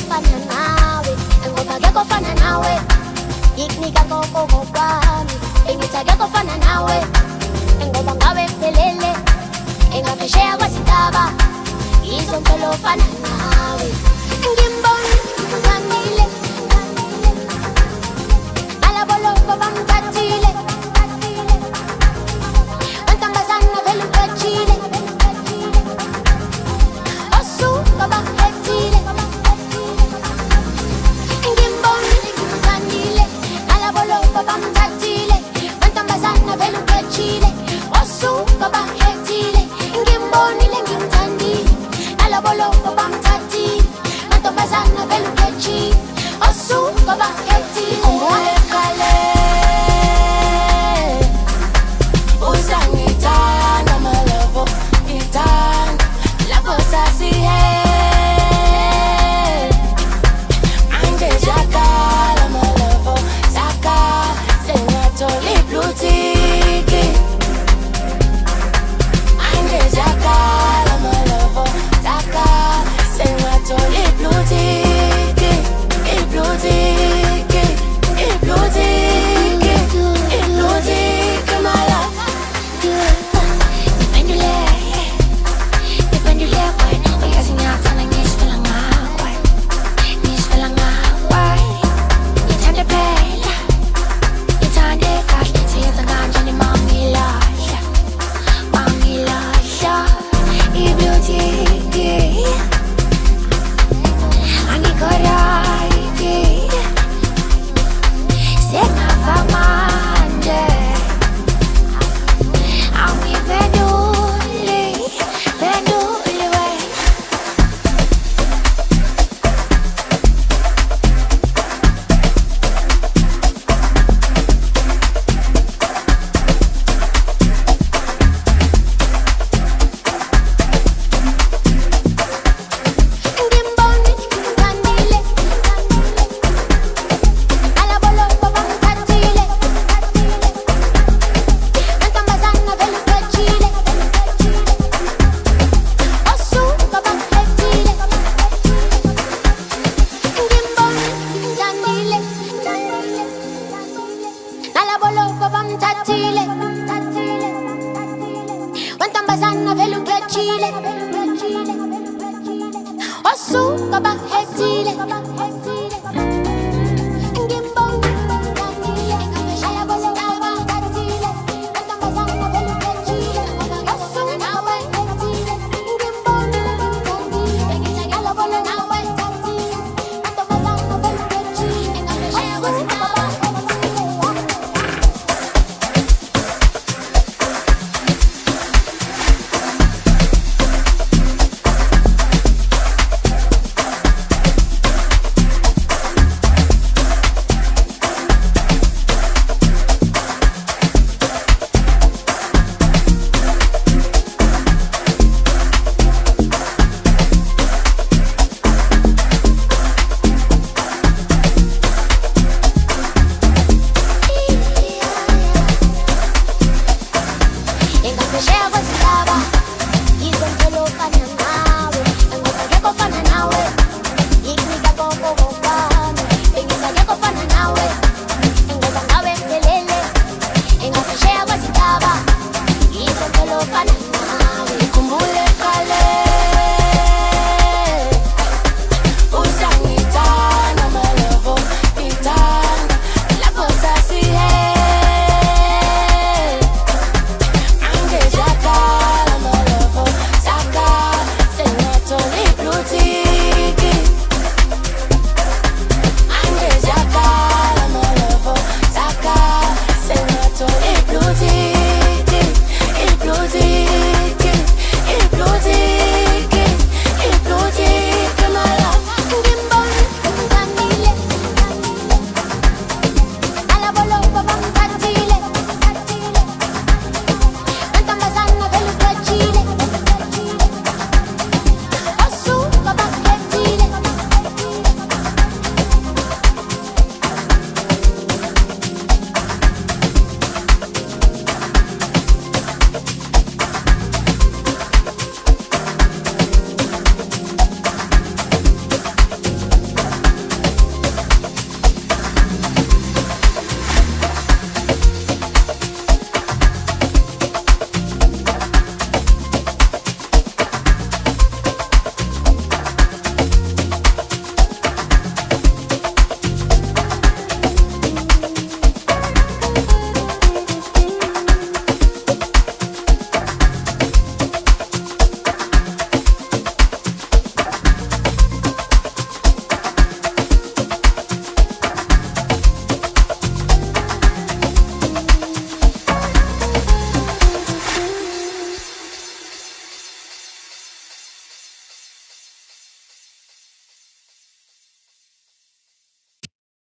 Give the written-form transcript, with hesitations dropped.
kufana nawe Angopage kufana nawe Yiknika koko kufani Engitage kufana nawe Engoba ngawe pelele Engapeshea kwa sitaba Izo mpelo fana nawe Engimboni mwanile Malabolo koba mtatile Wantambazana velu pechile Osu koba Chile.